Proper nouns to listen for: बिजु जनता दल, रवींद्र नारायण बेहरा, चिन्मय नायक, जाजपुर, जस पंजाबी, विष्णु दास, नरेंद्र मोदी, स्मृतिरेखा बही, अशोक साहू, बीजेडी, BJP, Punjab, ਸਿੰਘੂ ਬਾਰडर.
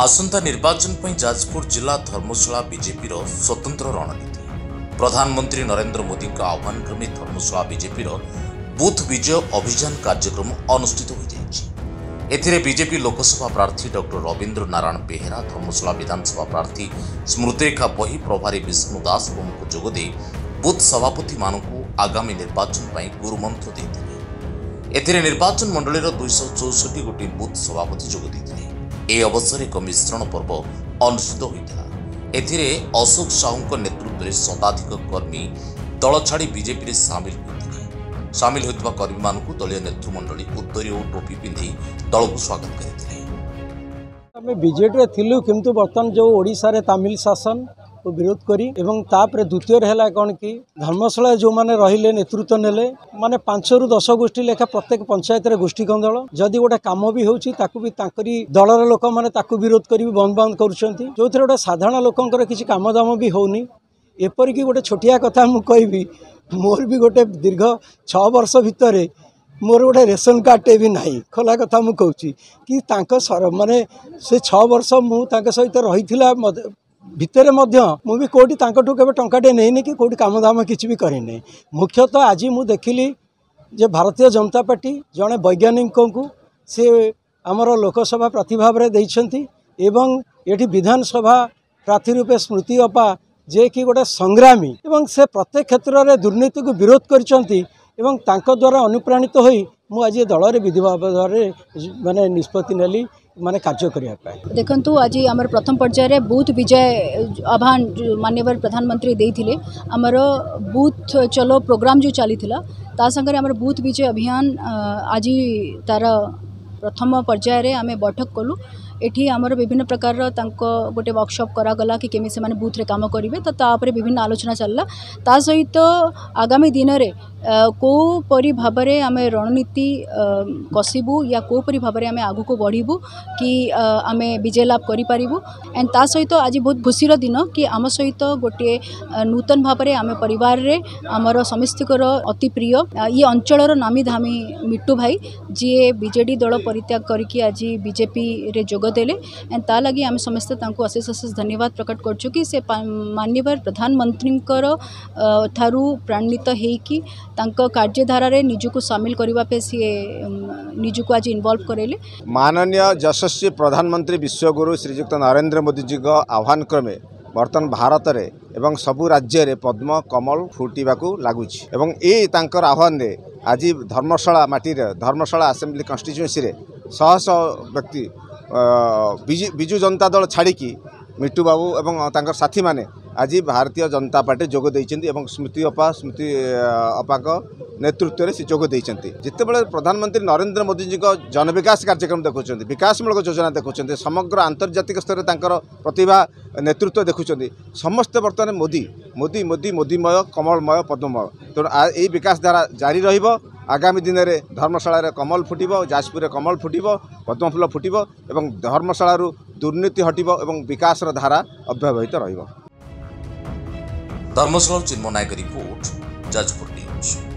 आसंता निर्वाचन पर जाजपुर जिला धर्मशाला बीजेपी स्वतंत्र रणनीति प्रधानमंत्री नरेंद्र मोदी का आह्वान क्रमे धर्मशाला बीजेपी बूथ विजय अभियान कार्यक्रम अनुष्ठित हो। बीजेपी लोकसभा प्रार्थी डॉक्टर रवींद्र नारायण बेहरा, धर्मशाला विधानसभा प्रार्थी स्मृतिरेखा बही, प्रभारी विष्णु दास प्रमुख जोगदे बूथ सभापति मानू आगामी निर्वाचन पर गुरुमंत्र देते। निर्वाचन मंडल 264 गोटी बूथ सभापति जोग देते। ए अवसर एक मिश्रण पर्व अनुष्ठित होता। अशोक साहू नेतृत्व में शताधिक कर्मी दल छाड़ी बीजेपी सामिल होते। सामिल होता कर्मी मान दलियों नेतृमंडली उत्तरी और टोपी पिंधि दल को स्वागत करते। बीजेपी थिलु किंतु बर्तमान जो ओडिशा रे तमिल शासन को विरोध करी एवं तापर द्वितीय है कौन कि धर्मशाला जो माने रहिले नेतृत्व नेले माने 5 रु 10 गोष्ठी लेखा प्रत्येक पंचायत रे गोष्ठी कंदल जदि गोटे काम भी होउची ताकु भी तांकरी दलर लोक माने ताकु विरोध करी बंद बंद करूछंती जोथरे गोटे साधारण लोकंकर किछि काम दाम भी होउनी। एपर कि गोटे छोटिया कथा मु कहबी, मोर भी गोटे दीर्घ 6 वर्ष भितर मोर गोटे रेशन कार्ड टे भी नाही। खोला कथा मु कहउची कि तांको माने से 6 वर्ष मु तांके सहित रहिथिला भितर मु भी कोटी केवल टंकाटे नहीं कि कोटी काम दाम किसी भी करें। मुख्यतः आज मु देखिली जे भारतीय जनता पार्टी जड़े वैज्ञानिक को सी आमर लोकसभा प्रार्थी भाव एवं ये विधानसभा प्रार्थी रूपे स्मृति अपा जे कि गोटे संग्रामी एवं से प्रत्येक क्षेत्र में दुर्नीति को विरोध करा अनुप्राणित हो मु आज दल में विधि बाबद मानने निष्पत्ति नेली माने कार्य करने। देखु आज आम प्रथम पर्यायर बूथ विजय आह्वान माननीय प्रधानमंत्री देते आमर बूथ चलो प्रोग्राम जो चली तासागर आम बूथ विजय अभियान आज तार प्रथम पर्यायर आम बैठक कलु। एठी आमर विभिन्न प्रकार गोटे वर्कशॉप करागला कि केमी से बूथ रे काम करेंगे तो विभिन्न आलोचना चलला ता सहित तो आगामी दिन में कोपरी भाव में आम रणनीति कसबू या कोपरी भाव में आम आग को बढ़ू कि आम विजय लाभ करूँ एंड ता सहित तो आज बहुत खुशी दिन कि आम सहित तो गोटे नूतन भाव में आम परिवार रे आमर समस्तीकर अति प्रिय ये अंचल नामी धामी मिट्टू भाई जी बीजेडी दल परित्याग करके आज बीजेपी रे जोग देले एंड ता लगी आम समस्त अशेष अशेष धन्यवाद प्रकट करछु कि से माननीय प्रधानमंत्री थारू प्राणित होकि कार्यधारा निजुक सामिल करने सी निजुक आज इनवल्व करेले। माननीय यशस्वी प्रधानमंत्री विश्वगुरु श्रीजुक्त नरेंद्र मोदी जी का आह्वान क्रमे बर्तमान भारत रे एवं सबु राज्य रे पद्म कमल फुटिबाकू लागुछि एवं ए तांकर आह्वान रे आज धर्मशाला माटी रे धर्मशाला असेंबली कन्स्टिट्युएंसी रे शह शह व्यक्ति बिजु जनता दल छाड़ी मिट्टू बाबू एवं तांकर साथी माने आज भारतीय जनता पार्टी जोग देइछन्ती एवं स्मृति अपा को नेतृत्व में से जोग देइछन्ती। जितेबाला प्रधानमंत्री नरेंद्र मोदी जी को जन विकास कार्यक्रम देखुं विकासमूलक योजना देखुं समग्र आंतर्जातिक स्तर तांकर प्रतिभा नेतृत्व देखुं समस्त बर्तमान मोदी मोदी मोदी मोदीमय कमलमय पद्ममय तेणु यही विकासधारा जारी रहिबो। आगामी दिन में धर्मशाला कमल फुटिबो, जाजपुर में कमल फुटिबो, पद्मफुल फुटिबो एवं धर्मशाला दुर्नीति हटिबो एवं विकास धारा अव्यवहित रहिबो। Dharmasala चिन्मय नायक report, जाजपुर news.